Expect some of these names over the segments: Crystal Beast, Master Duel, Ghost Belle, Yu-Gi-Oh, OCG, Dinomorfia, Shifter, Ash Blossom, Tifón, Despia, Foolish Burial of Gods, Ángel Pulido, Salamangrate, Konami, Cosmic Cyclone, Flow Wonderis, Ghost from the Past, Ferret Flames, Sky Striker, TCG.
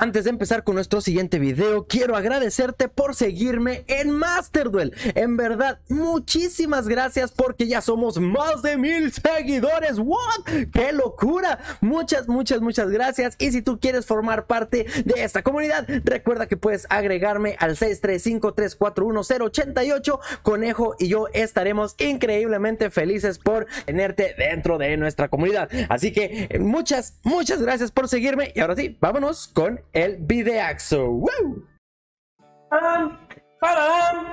Antes de empezar con nuestro siguiente video, quiero agradecerte por seguirme en Master Duel. En verdad, muchísimas gracias porque ya somos más de 1000 seguidores. ¡What! ¡Qué locura! Muchas gracias. Y si tú quieres formar parte de esta comunidad, recuerda que puedes agregarme al 635341088 Conejo y yo estaremos increíblemente felices por tenerte dentro de nuestra comunidad. Así que muchas gracias por seguirme. Y ahora sí, vámonos con el videaxo. ¡Wow!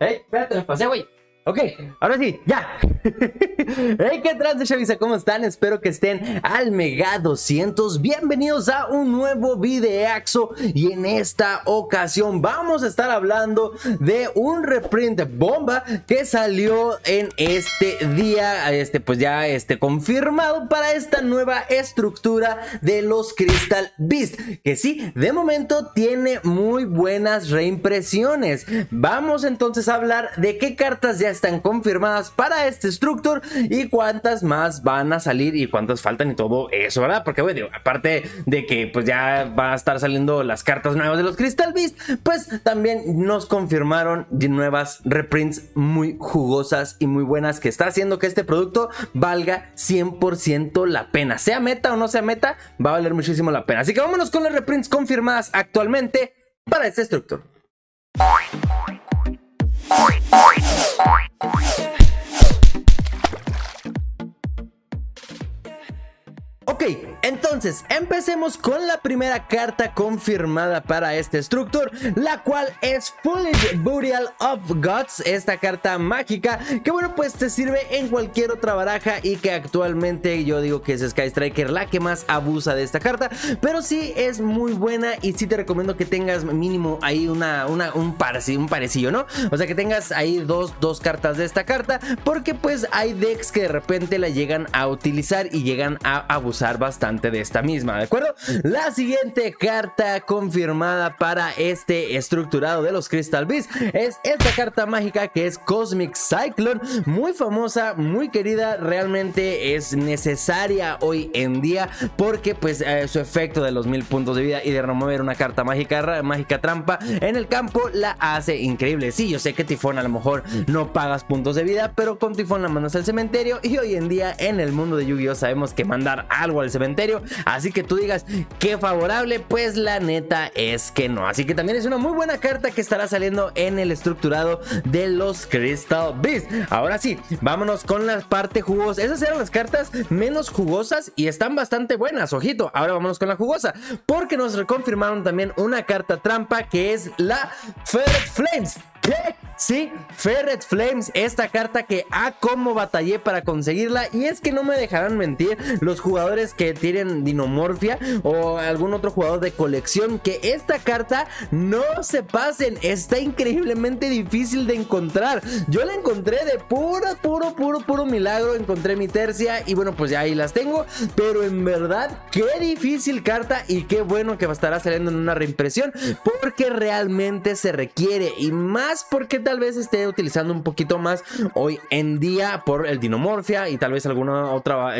¡Ey! Espérate, me pasé, güey. Ok, ahora sí, ya. Hey, ¿qué trance, Chavisa? ¿Cómo están? Espero que estén al Mega 200. Bienvenidos a un nuevo videaxo. Y en esta ocasión vamos a estar hablando de un reprint bomba que salió en este día, pues ya confirmado para esta nueva estructura de los Crystal Beast, que sí, de momento tiene muy buenas reimpresiones. Vamos entonces a hablar de qué cartas ya están confirmadas para este structure y cuántas más van a salir y cuántas faltan y todo eso, ¿verdad? Porque bueno, digo, aparte de que pues ya va a estar saliendo las cartas nuevas de los Crystal Beast, pues también nos confirmaron nuevas reprints muy jugosas y muy buenas que está haciendo que este producto valga 100% la pena. Sea meta o no sea meta, va a valer muchísimo la pena. Así que vámonos con las reprints confirmadas actualmente para este structure. Ok, entonces empecemos con la primera carta confirmada para este structure, la cual es Foolish Burial of Gods, esta carta mágica que bueno pues te sirve en cualquier otra baraja y que actualmente yo digo que es Sky Striker la que más abusa de esta carta, pero sí es muy buena y sí te recomiendo que tengas mínimo ahí un parecillo, ¿no? O sea que tengas ahí dos cartas de esta carta, porque pues hay decks que de repente la llegan a utilizar y llegan a abusar bastante de esta misma, ¿de acuerdo? La siguiente carta confirmada para este estructurado de los Crystal Beast es esta carta mágica que es Cosmic Cyclone, muy famosa, muy querida, realmente es necesaria hoy en día porque pues su efecto de los 1000 puntos de vida y de remover una carta mágica trampa en el campo la hace increíble. Sí, yo sé que Tifón a lo mejor no pagas puntos de vida, pero con Tifón la mandas al cementerio y hoy en día en el mundo de Yu-Gi-Oh sabemos que mandar algo al cementerio, así que tú digas qué favorable, pues la neta es que no, así que también es una muy buena carta que estará saliendo en el estructurado de los Crystal Beast. Ahora sí, vámonos con las partes jugosas. Esas eran las cartas menos jugosas y están bastante buenas, ojito. Ahora vámonos con la jugosa, porque nos reconfirmaron también una carta trampa que es la Ferret Flames. ¿Qué? Sí, Ferret Flames, esta carta que cómo batallé para conseguirla, y es que no me dejarán mentir los jugadores que tienen Dinomorfia o algún otro jugador de colección, que esta carta no se pasen, está increíblemente difícil de encontrar. Yo la encontré de puro milagro, encontré mi tercia y bueno pues ya ahí las tengo, pero en verdad qué difícil carta y qué bueno que estará saliendo en una reimpresión porque realmente se requiere, y más porque tal vez esté utilizando un poquito más hoy en día por el Dinomorfia y tal vez alguna otra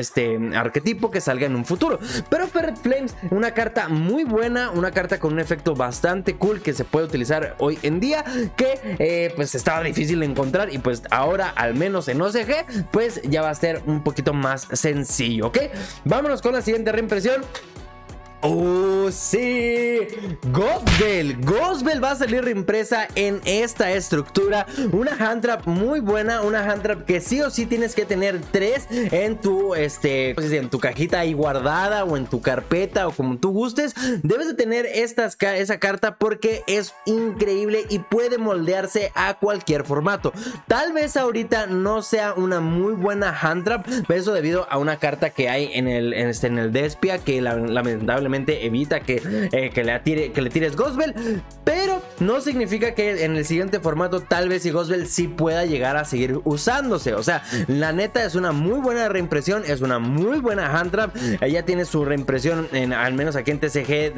arquetipo que salga en un futuro. Pero Ferret Flames, una carta muy buena, una carta con un efecto bastante cool que se puede utilizar hoy en día, que pues estaba difícil de encontrar y pues ahora al menos en OCG pues ya va a ser un poquito más sencillo, ¿ok? Vámonos con la siguiente reimpresión. ¡Oh, sí! Ghost Belle. Ghost Belle va a salir reimpresa en esta estructura. Una hand trap muy buena, una hand trap que sí o sí tienes que tener 3 en tu, en tu cajita ahí guardada o en tu carpeta o como tú gustes. Debes de tener esa carta porque es increíble y puede moldearse a cualquier formato. Tal vez ahorita no sea una muy buena hand trap, eso debido a una carta que hay en el Despia que lamentablemente evita que le tires Ghost Belle, pero no significa que en el siguiente formato tal vez si Ghost Belle sí pueda llegar a seguir usándose. O sea, la neta es una muy buena reimpresión, es una muy buena hand trap. Ella tiene su reimpresión al menos aquí en TCG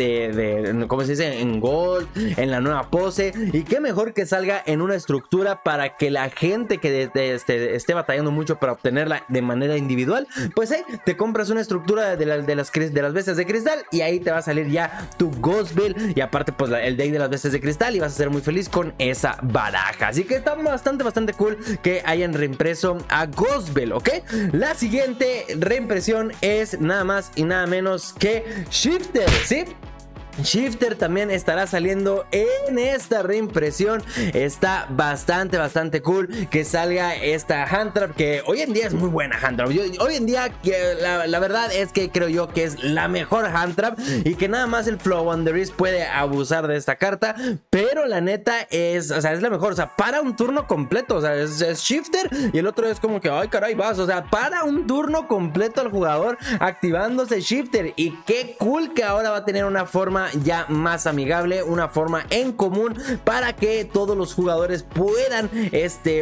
¿cómo se dice? En Gold, en la nueva pose, y qué mejor que salga en una estructura para que la gente que esté batallando mucho para obtenerla de manera individual, pues te compras una estructura de las veces de cristal y y ahí te va a salir ya tu Ghost Belle, y aparte pues el deck de las bestias de cristal, y vas a ser muy feliz con esa baraja. Así que está bastante cool que hayan reimpreso a Ghost Belle, ¿ok? La siguiente reimpresión es nada más y nada menos que Shifter, ¿sí? Shifter también estará saliendo en esta reimpresión. Está bastante cool que salga esta hand trap, que hoy en día es muy buena hand trap. Hoy en día que la verdad es que creo yo que es la mejor hand trap, y que nada más el Flow Wonderis puede abusar de esta carta, pero la neta es, o sea, es la mejor, o sea, para un turno completo, o sea, es Shifter, y el otro es como que, ay caray, vas, o sea, para un turno completo al jugador activándose Shifter, y qué cool que ahora va a tener una forma ya más amigable, una forma en común para que todos los jugadores puedan,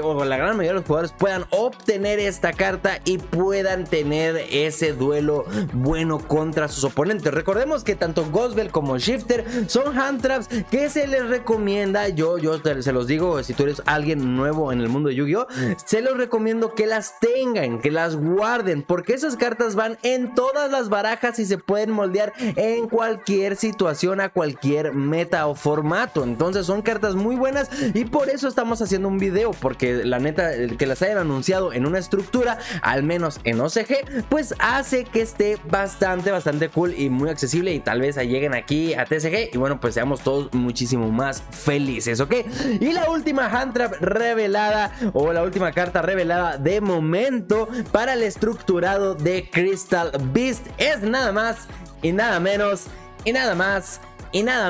o la gran mayoría de los jugadores puedan obtener esta carta y puedan tener ese duelo bueno contra sus oponentes. Recordemos que tanto Ghost Belle como Shifter son hand traps que se les recomienda, yo se los digo, si tú eres alguien nuevo en el mundo de Yu-Gi-Oh, se los recomiendo que las tengan, que las guarden, porque esas cartas van en todas las barajas y se pueden moldear en cualquier situación, a cualquier meta o formato. Entonces son cartas muy buenas, y por eso estamos haciendo un video, porque la neta, que las hayan anunciado en una estructura, al menos en OCG, pues hace que esté bastante cool y muy accesible, y tal vez lleguen aquí a TCG, y bueno, pues seamos todos muchísimo más felices, ¿ok? Y la última hand trap revelada, o la última carta revelada de momento para el estructurado de Crystal Beast, es nada más y nada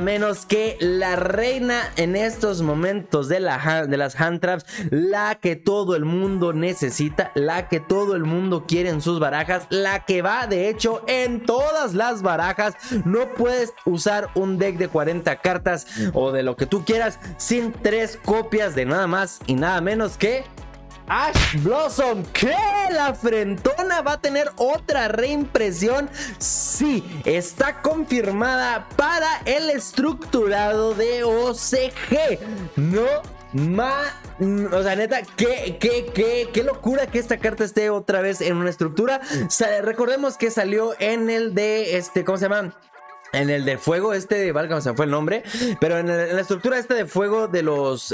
menos que la reina en estos momentos de las hand traps, la que todo el mundo necesita, la que todo el mundo quiere en sus barajas, la que va de hecho en todas las barajas. No puedes usar un deck de 40 cartas o de lo que tú quieras sin 3 copias de nada más y nada menos que Ash Blossom. ¿Qué? La frentona va a tener otra reimpresión. Sí, está confirmada para el estructurado de OCG. No más, o sea, neta, qué locura que esta carta esté otra vez en una estructura. O sea, recordemos que salió en el de ¿cómo se llama? En el de fuego de Valga, se fue el nombre, pero en la estructura de fuego de los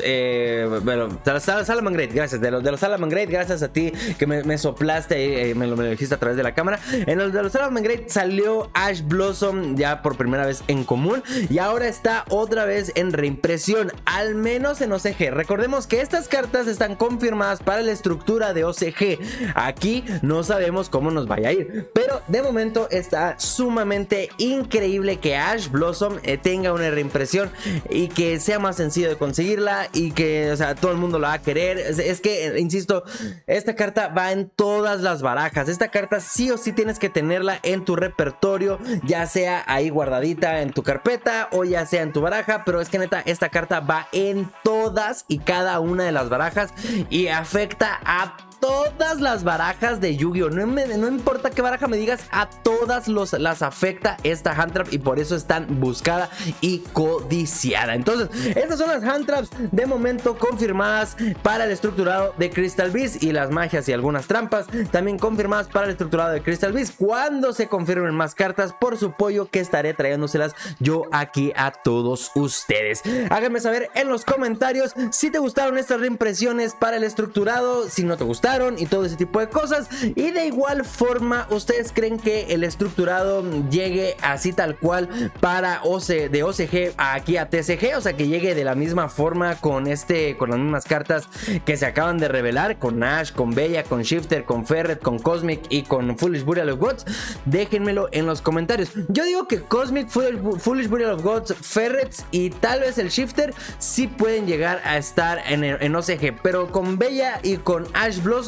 Salamangrate, gracias, de los Salamangrate, gracias a ti que me soplaste, me lo dijiste a través de la cámara. En el de los Salamangrate salió Ash Blossom ya por primera vez en común, y ahora está otra vez en reimpresión, al menos en OCG. Recordemos que estas cartas están confirmadas para la estructura de OCG. Aquí no sabemos cómo nos vaya a ir, pero de momento está sumamente increíble que Ash Blossom tenga una reimpresión, y que sea más sencillo de conseguirla, y que, o sea, todo el mundo la va a querer. Es que, insisto, esta carta va en todas las barajas. Esta carta sí o sí tienes que tenerla en tu repertorio, ya sea ahí guardadita en tu carpeta o ya sea en tu baraja, pero es que neta, esta carta va en todas y cada una de las barajas, y afecta a todas las barajas de Yu-Gi-Oh. No importa qué baraja me digas, a todas las afecta esta hand trap, y por eso es tan buscada y codiciada. Entonces, estas son las hand traps de momento confirmadas para el estructurado de Crystal Beast, y las magias y algunas trampas también confirmadas para el estructurado de Crystal Beast. Cuando se confirmen más cartas, por supuesto que estaré trayéndoselas yo aquí a todos ustedes. Háganme saber en los comentarios si te gustaron estas reimpresiones para el estructurado, si no te gustaron, y todo ese tipo de cosas. Y de igual forma, ¿ustedes creen que el estructurado llegue así tal cual para de OCG aquí a TCG? O sea, que llegue de la misma forma, con las mismas cartas que se acaban de revelar, con Ash, con Bella, con Shifter, con Ferret, con Cosmic y con Foolish Burial of Gods. Déjenmelo en los comentarios. Yo digo que Cosmic, Foolish Burial of Gods, Ferret y tal vez el Shifter sí pueden llegar a estar en OCG, pero con Bella y con Ash Blossom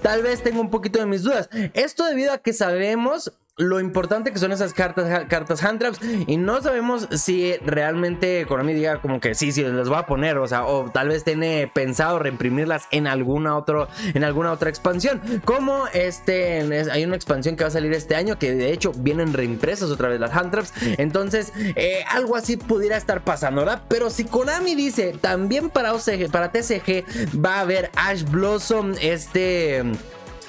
tal vez tengo un poquito de mis dudas. Esto debido a que sabemos lo importante que son esas cartas hand traps, y no sabemos si realmente Konami diga como que sí, las va a poner, o sea, o tal vez tiene pensado reimprimirlas en alguna otra expansión, como hay una expansión que va a salir este año, que de hecho vienen reimpresas otra vez las hand traps. Entonces algo así pudiera estar pasando, ¿verdad? Pero si Konami dice también para TCG va a haber Ash Blossom,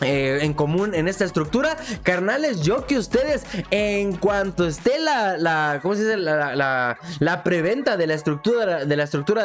en común en esta estructura, carnales. Yo que ustedes, en cuanto esté la preventa de la estructura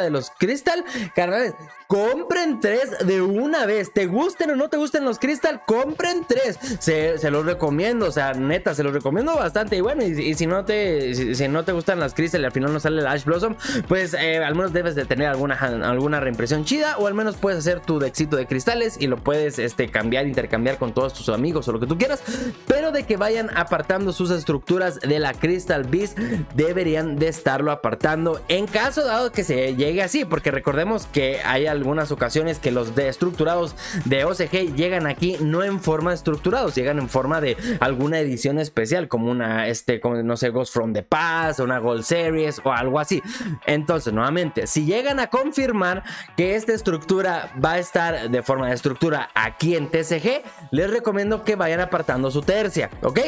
de los Crystal, carnales, compren 3 de una vez. Te gusten o no te gusten los Crystal, compren 3. Se los recomiendo, o sea, neta, se los recomiendo bastante. Y bueno, y si no te gustan las Crystal y al final no sale la Ash Blossom, pues al menos debes de tener alguna reimpresión chida, o al menos puedes hacer tu deckcito de cristales y lo puedes cambiar, intercambiar con todos tus amigos o lo que tú quieras. Pero de que vayan apartando sus estructuras de la Crystal Beast, deberían de estarlo apartando en caso dado que se llegue así, porque recordemos que hay algunas ocasiones que los destructurados de OCG llegan aquí no en forma de estructurados, llegan en forma de alguna edición especial, como una como, no sé, Ghost from the Past, o una Gold Series o algo así. Entonces, nuevamente, si llegan a confirmar que esta estructura va a estar de forma de estructura aquí en TCG, les recomiendo que vayan apartando su tercia, ¿ok?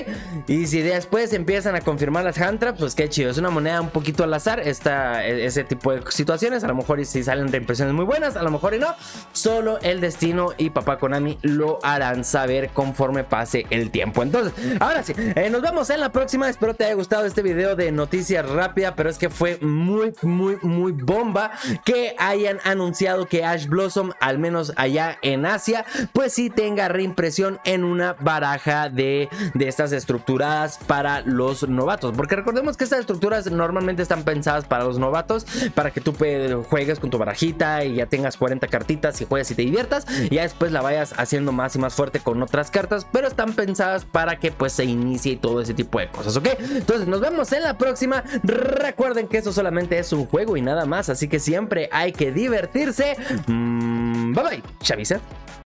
Y si después empiezan a confirmar las hand traps, pues qué chido, es una moneda un poquito al azar ese tipo de situaciones. A lo mejor y si salen reimpresiones muy buenas, a lo mejor y no, solo el destino y papá Konami lo harán saber conforme pase el tiempo. Entonces, ahora sí, nos vemos en la próxima. Espero te haya gustado este video de noticias rápida, pero es que fue muy bomba que hayan anunciado que Ash Blossom, al menos allá en Asia, pues sí tenga reimpresión en una baraja de estas estructuradas para los novatos, porque recordemos que estas estructuras normalmente están pensadas para los novatos, para que tú juegues con tu barajita y ya tengas 40 cartitas y juegues y te diviertas, y ya después la vayas haciendo más y más fuerte con otras cartas, pero están pensadas para que pues se inicie todo ese tipo de cosas, ¿ok? Entonces nos vemos en la próxima. Recuerden que esto solamente es un juego y nada más, así que siempre hay que divertirse. Bye bye, Chavisa.